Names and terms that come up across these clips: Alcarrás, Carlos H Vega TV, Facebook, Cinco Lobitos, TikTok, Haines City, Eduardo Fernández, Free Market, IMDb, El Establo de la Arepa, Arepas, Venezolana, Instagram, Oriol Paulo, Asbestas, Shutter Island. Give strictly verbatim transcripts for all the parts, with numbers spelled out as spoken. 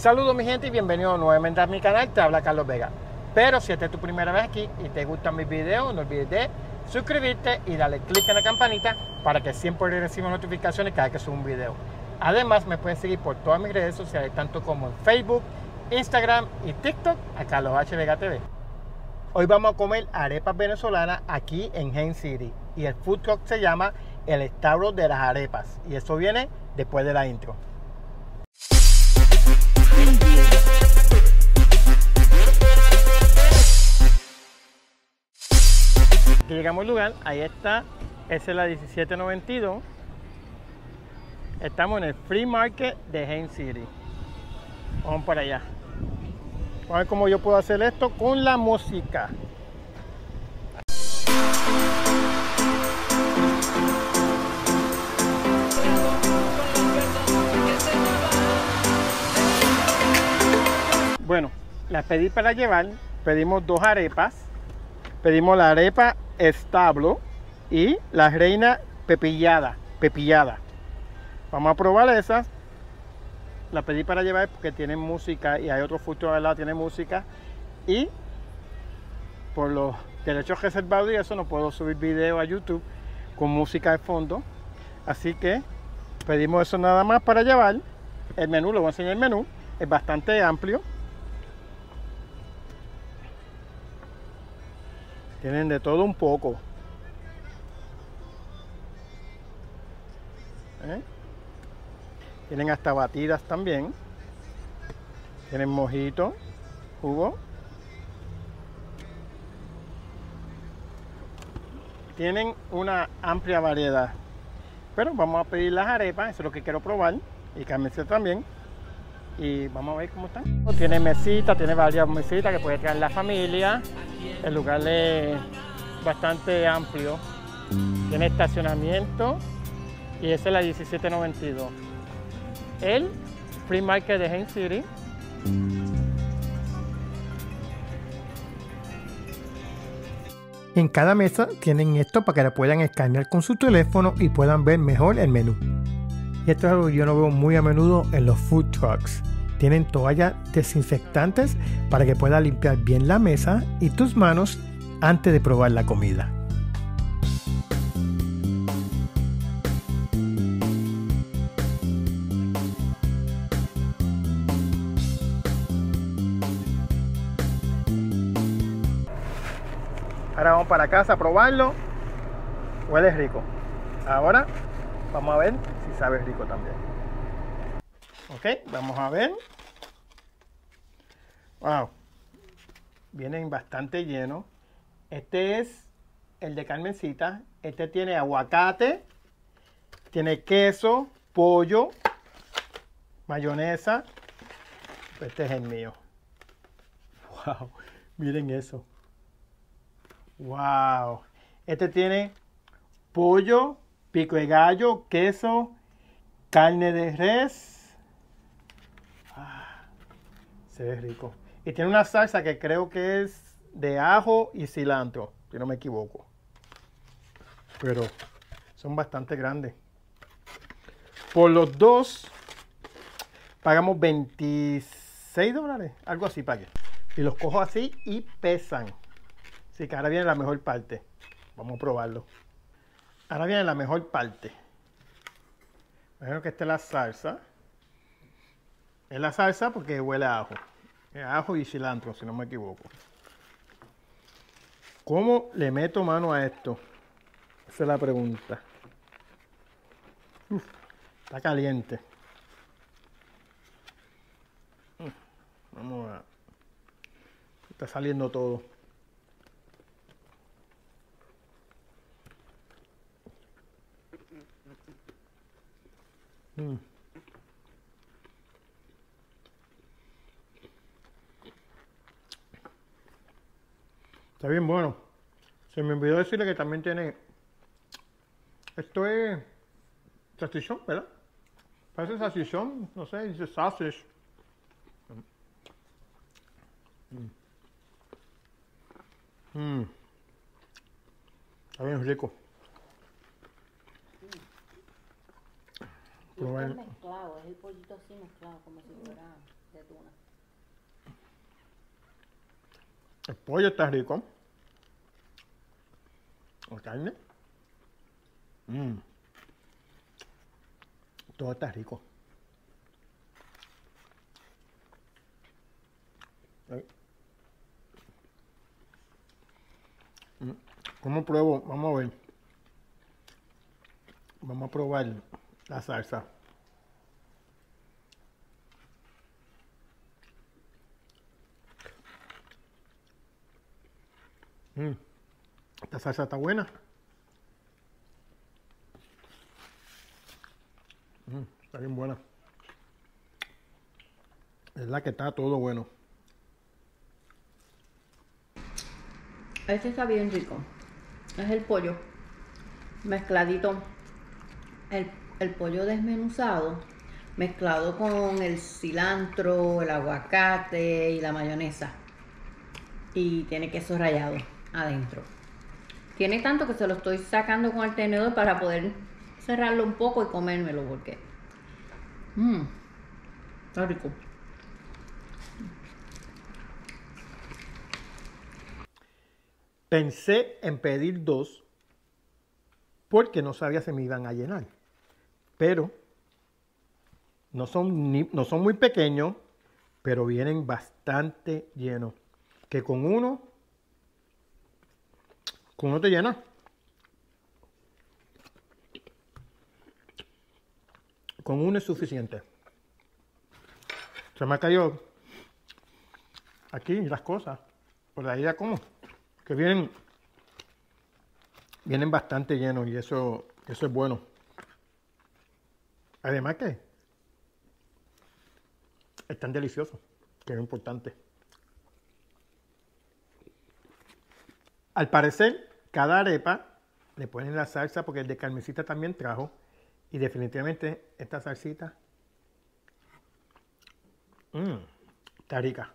Saludos mi gente y bienvenidos nuevamente a mi canal, te habla Carlos Vega. Pero si esta es tu primera vez aquí y te gustan mis videos, no olvides de suscribirte y darle click en la campanita para que siempre recibas notificaciones cada que subo un video. Además me puedes seguir por todas mis redes sociales, tanto como en Facebook, Instagram y TikTok, a Carlos H Vega T V. Hoy vamos a comer arepas venezolanas aquí en Haines City y el food truck se llama El Establo de las Arepas y eso viene después de la intro. Aquí llegamos al lugar, ahí está, esa es la diecisiete noventa y dos. Estamos en el Free Market de Haines City. Vamos para allá. Vamos a ver cómo yo puedo hacer esto con la música. Bueno, las pedí para llevar, pedimos dos arepas, pedimos la arepa establo y la reina pepillada, pepillada. Vamos a probar esas, las pedí para llevar porque tienen música y hay otro futuro al lado tiene música y por los derechos reservados y eso no puedo subir video a YouTube con música de fondo. Así que pedimos eso nada más para llevar. El menú, les voy a enseñar el menú, es bastante amplio. Tienen de todo un poco. ¿Eh? Tienen hasta batidas también. Tienen mojito, jugo. Tienen una amplia variedad. Pero vamos a pedir las arepas, eso es lo que quiero probar. Y cármense también. Y vamos a ver cómo están. Tiene mesita, tiene varias mesitas que puede traer la familia. El lugar es bastante amplio, tiene estacionamiento y esa es la diecisiete noventa y dos. El Free Market de Haines City. En cada mesa tienen esto para que la puedan escanear con su teléfono y puedan ver mejor el menú. Y esto es algo que yo no veo muy a menudo en los food trucks. Tienen toallas desinfectantes para que puedas limpiar bien la mesa y tus manos antes de probar la comida. Ahora vamos para casa a probarlo. Huele rico. Ahora vamos a ver si sabe rico también. Ok, vamos a ver. Wow, vienen bastante llenos. Este es el de Carmencita. Este tiene aguacate, tiene queso, pollo, mayonesa. Este es el mío. Wow, miren eso. Wow, este tiene pollo, pico de gallo, queso, carne de res. Se ve rico. Y tiene una salsa que creo que es de ajo y cilantro, si no me equivoco. Pero son bastante grandes. Por los dos pagamos veintiséis dólares, algo así pagué. Y los cojo así y pesan. Así que ahora viene la mejor parte. Vamos a probarlo. Ahora viene la mejor parte. Imagino que esta es la salsa. Es la salsa porque huele a ajo. Es ajo y cilantro, si no me equivoco. ¿Cómo le meto mano a esto? Esa es la pregunta. Uf, está caliente. Vamos a... Está saliendo todo. Mm. Está bien bueno. Se me olvidó decirle que también tiene... Esto es... salchichón, ¿verdad? Parece salchichón, no sé, dice sausage. Mm. Mm. Está bien rico. Mm. Y está mezclado, es el pollito así mezclado, como si fuera de tu El pollo está rico. La carne. Mm. Todo está rico. ¿Cómo pruebo? Vamos a ver. Vamos a probar la salsa. Mm. Esta salsa está buena. Mm, está bien buena. Es la que está todo bueno. Este está bien rico. Es el pollo mezcladito. El, el pollo desmenuzado mezclado con el cilantro, el aguacate y la mayonesa. Y tiene queso rallado adentro. Tiene tanto que se lo estoy sacando con el tenedor para poder cerrarlo un poco y comérmelo porque... Mmm, está rico. Pensé en pedir dos porque no sabía si me iban a llenar. Pero no son, ni, no son muy pequeños, pero vienen bastante llenos. Que con uno... ¿Cómo te llena? Con uno es suficiente. Se me ha caído aquí las cosas. Por ahí ya como. Que vienen, vienen bastante llenos y eso, eso es bueno. Además que están deliciosos, que es importante. Al parecer, cada arepa le ponen la salsa porque el de Carmencita también trajo. Y definitivamente esta salsita mmm, está rica.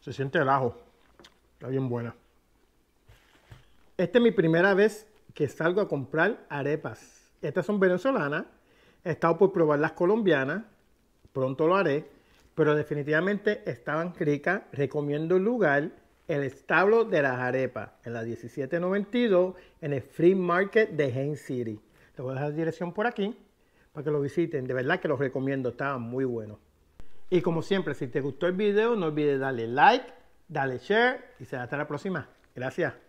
Se siente el ajo. Está bien buena. Esta es mi primera vez que salgo a comprar arepas. Estas son venezolanas. He estado por probar las colombianas. Pronto lo haré. Pero definitivamente estaban ricas. Recomiendo el lugar. El Establo de la Arepa, en la diecisiete noventa y dos, en el Free Market de Haines City. Les voy a dejar la dirección por aquí para que lo visiten. De verdad que los recomiendo, estaban muy buenos. Y como siempre, si te gustó el video, no olvides darle like, darle share y será hasta la próxima. Gracias.